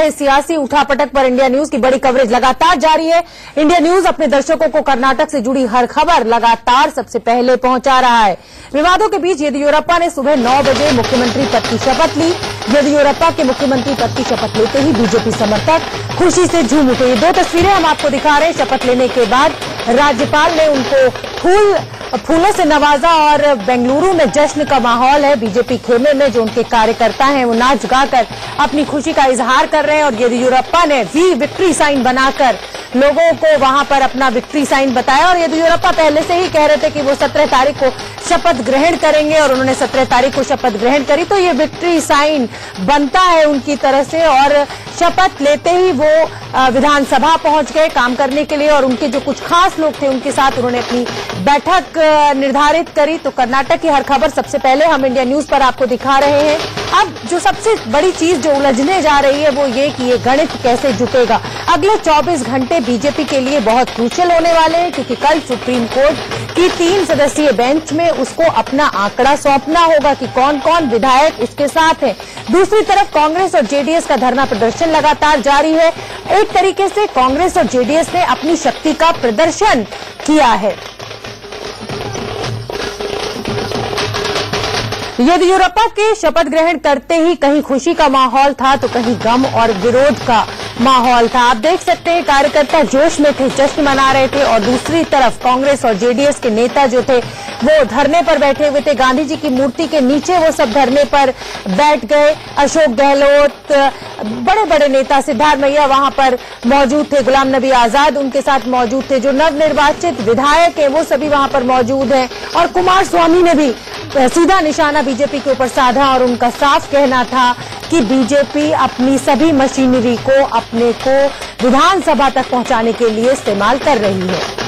है सियासी उठापटक पर इंडिया न्यूज की बड़ी कवरेज लगातार जारी है। इंडिया न्यूज अपने दर्शकों को कर्नाटक से जुड़ी हर खबर लगातार सबसे पहले पहुंचा रहा है। विवादों के बीच येदियुरप्पा ने सुबह 9 बजे मुख्यमंत्री पद की शपथ ली। येदियुरप्पा के मुख्यमंत्री पद की शपथ लेते ही बीजेपी समर्थक खुशी से झूम उठे। ये दो तस्वीरें हम आपको दिखा रहे हैं। शपथ लेने के बाद राज्यपाल ने उनको फूलों से नवाजा और बेंगलुरु में जश्न का माहौल है। बीजेपी खेमे में जो उनके कार्यकर्ता हैं वो नाच गाकर अपनी खुशी का इजहार कर रहे हैं और येदियुरप्पा ने वी विक्ट्री साइन बनाकर लोगों को वहां पर अपना विक्ट्री साइन बताया। और येदियुरप्पा पहले से ही कह रहे थे कि वो 17 तारीख को शपथ ग्रहण करेंगे और उन्होंने 17 तारीख को शपथ ग्रहण करी, तो ये विक्ट्री साइन बनता है उनकी तरफ से। और शपथ लेते ही वो विधानसभा पहुंच गए काम करने के लिए और उनके जो कुछ खास लोग थे उनके साथ उन्होंने अपनी बैठक निर्धारित करी। तो कर्नाटक की हर खबर सबसे पहले हम इंडिया न्यूज पर आपको दिखा रहे हैं। अब जो सबसे बड़ी चीज जो उलझने जा रही है वो ये कि ये गणित कैसे जुटेगा। अगले 24 घंटे बीजेपी के लिए बहुत क्रूशियल होने वाले हैं, क्योंकि कल सुप्रीम कोर्ट की 3 सदस्यीय बेंच में उसको अपना आंकड़ा सौंपना होगा कि कौन कौन विधायक उसके साथ है। दूसरी तरफ कांग्रेस और जेडीएस का धरना प्रदर्शन लगातार जारी है। एक तरीके से कांग्रेस और जेडीएस ने अपनी शक्ति का प्रदर्शन किया है। येदियुरप्पा के शपथ ग्रहण करते ही कहीं खुशी का माहौल था तो कहीं गम और विरोध का माहौल था। आप देख सकते हैं कार्यकर्ता जोश में थे, जश्न मना रहे थे। और दूसरी तरफ कांग्रेस और जेडीएस के नेता जो थे वो धरने पर बैठे हुए थे। गांधी जी की मूर्ति के नीचे वो सब धरने पर बैठ गए। अशोक गहलोत, बड़े बड़े नेता, सिद्धारमैया वहां पर मौजूद थे, गुलाम नबी आजाद उनके साथ मौजूद थे, जो नवनिर्वाचित विधायक है वो सभी वहां पर मौजूद हैं। और कुमार स्वामी ने भी सीधा निशाना बीजेपी के ऊपर साधा और उनका साफ कहना था कि बीजेपी अपनी सभी मशीनरी को अपने को विधानसभा तक पहुंचाने के लिए इस्तेमाल कर रही है।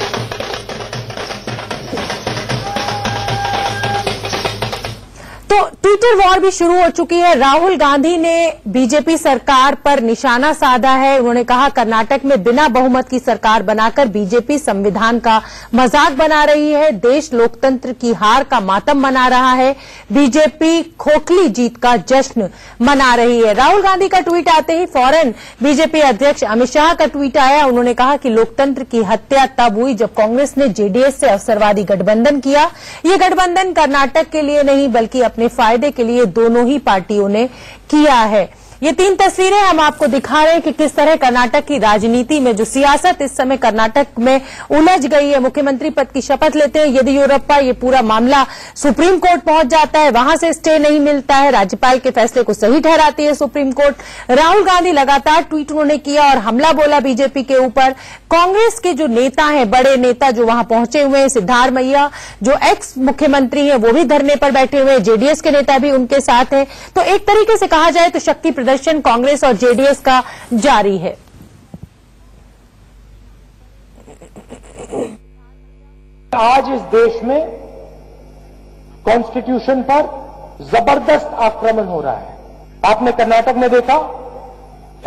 तो ट्विटर वॉर भी शुरू हो चुकी है। राहुल गांधी ने बीजेपी सरकार पर निशाना साधा है। उन्होंने कहा कर्नाटक में बिना बहुमत की सरकार बनाकर बीजेपी संविधान का मजाक बना रही है, देश लोकतंत्र की हार का मातम मना रहा है, बीजेपी खोखली जीत का जश्न मना रही है। राहुल गांधी का ट्वीट आते ही फौरन बीजेपी अध्यक्ष अमित शाह का ट्वीट आया। उन्होंने कहा कि लोकतंत्र की हत्या तब हुई जब कांग्रेस ने जेडीएस से अवसरवादी गठबंधन किया। ये गठबंधन कर्नाटक के लिए नहीं बल्कि अपने फायदे के लिए दोनों ही पार्टियों ने किया है। ये 3 तस्वीरें हम आपको दिखा रहे हैं कि किस तरह कर्नाटक की राजनीति में जो सियासत इस समय कर्नाटक में उलझ गई है। मुख्यमंत्री पद की शपथ लेते हैं येदियुरप्पा, ये पूरा मामला सुप्रीम कोर्ट पहुंच जाता है, वहां से स्टे नहीं मिलता है, राज्यपाल के फैसले को सही ठहराती है सुप्रीम कोर्ट। राहुल गांधी लगातार ट्वीट उन्होंने किया और हमला बोला बीजेपी के ऊपर। कांग्रेस के जो नेता हैं, बड़े नेता जो वहां पहुंचे हुए हैं, सिद्धारमैया जो एक्स मुख्यमंत्री है वो भी धरने पर बैठे हुए हैं, जेडीएस के नेता भी उनके साथ हैं। तो एक तरीके से कहा जाए तो शक्ति प्रदर्शन कांग्रेस और जेडीएस का जारी है। आज इस देश में कॉन्स्टिट्यूशन पर जबरदस्त आक्रमण हो रहा है। आपने कर्नाटक में देखा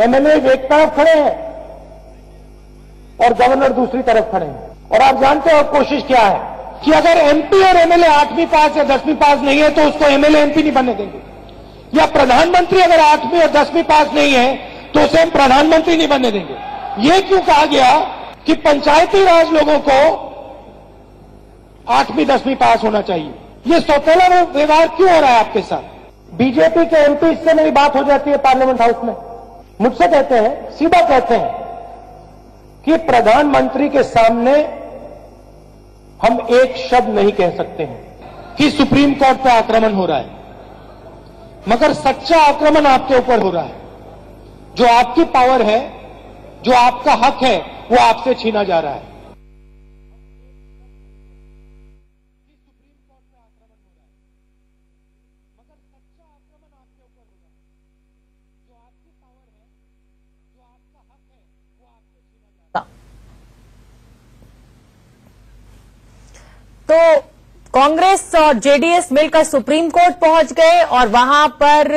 एमएलए एक तरफ खड़े हैं और गवर्नर दूसरी तरफ खड़े हैं। और आप जानते हो कोशिश क्या है कि अगर एमपी और एमएलए 8वीं पास या 10वीं पास नहीं है तो उसको एमएलए एमपी नहीं बनने देंगे, या प्रधानमंत्री अगर 8वीं और 10वीं पास नहीं है तो उसे हम प्रधानमंत्री नहीं बनने देंगे। ये क्यों कहा गया कि पंचायती राज लोगों को 8वीं 10वीं पास होना चाहिए? ये सौतेला व्यवहार क्यों हो रहा है आपके साथ? बीजेपी के एमपी से मेरी बात हो जाती है पार्लियामेंट हाउस में, मुझसे कहते हैं, सीधा कहते हैं कि प्रधानमंत्री के सामने हम एक शब्द नहीं कह सकते हैं कि सुप्रीम कोर्ट पर आक्रमण हो रहा है। मगर सच्चा आक्रमण आपके ऊपर हो रहा है। जो आपकी पावर है, जो आपका हक है, वो आपसे छीना जा रहा है। कांग्रेस और जेडीएस मिलकर सुप्रीम कोर्ट पहुंच गए और वहां पर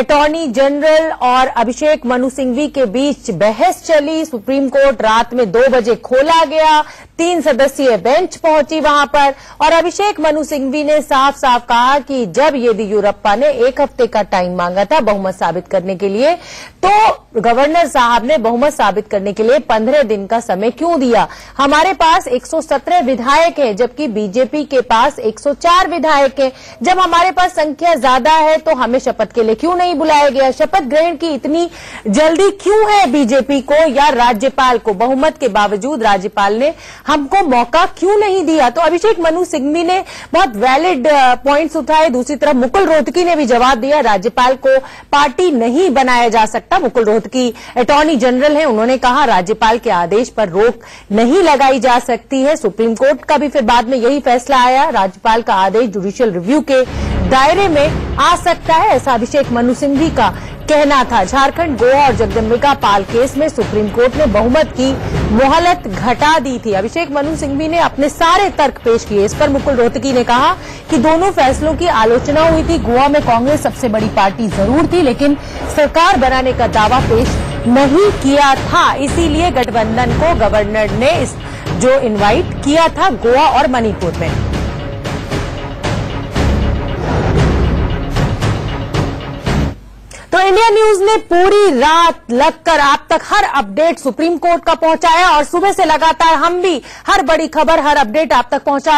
अटॉर्नी जनरल और अभिषेक मनु सिंघवी के बीच बहस चली। सुप्रीम कोर्ट रात में 2 बजे खोला गया, 3 सदस्यीय बेंच पहुंची वहां पर और अभिषेक मनु सिंघवी ने साफ साफ कहा कि जब येदियुरप्पा ने 1 हफ्ते का टाइम मांगा था बहुमत साबित करने के लिए, तो गवर्नर साहब ने बहुमत साबित करने के लिए 15 दिन का समय क्यों दिया। हमारे पास 117 विधायक हैं जबकि बीजेपी के पास 104 विधायक हैं। जब हमारे पास संख्या ज्यादा है तो हमें शपथ के लिए क्यों नहीं बुलाया गया। शपथ ग्रहण की इतनी जल्दी क्यों है बीजेपी को या राज्यपाल को। बहुमत के बावजूद राज्यपाल ने हमको मौका क्यों नहीं दिया। तो अभिषेक मनु सिंघवी ने बहुत वैलिड पॉइंट्स उठाए। दूसरी तरफ मुकुल रोहतगी ने भी जवाब दिया, राज्यपाल को पार्टी नहीं बनाया जा सकता। मुकुल रोहतगी अटॉर्नी जनरल हैं, उन्होंने कहा राज्यपाल के आदेश पर रोक नहीं लगाई जा सकती है। सुप्रीम कोर्ट का भी फिर बाद में यही फैसला आया, राज्यपाल का आदेश जुडिशियल रिव्यू के दायरे में आ सकता है, ऐसा अभिषेक मनु सिंघवी का कहना था। झारखंड, गोवा और जगदम्बिका पाल केस में सुप्रीम कोर्ट ने बहुमत की मोहलत घटा दी थी। अभिषेक मनु सिंघवी ने अपने सारे तर्क पेश किए। इस पर मुकुल रोहतगी ने कहा कि दोनों फैसलों की आलोचना हुई थी। गोवा में कांग्रेस सबसे बड़ी पार्टी जरूर थी लेकिन सरकार बनाने का दावा पेश नहीं किया था, इसीलिए गठबंधन को गवर्नर ने जो इन्वाइट किया था गोवा और मणिपुर में। तो इंडिया न्यूज ने पूरी रात लगकर आप तक हर अपडेट सुप्रीम कोर्ट का पहुंचाया और सुबह से लगातार हम भी हर बड़ी खबर, हर अपडेट आप तक पहुंचा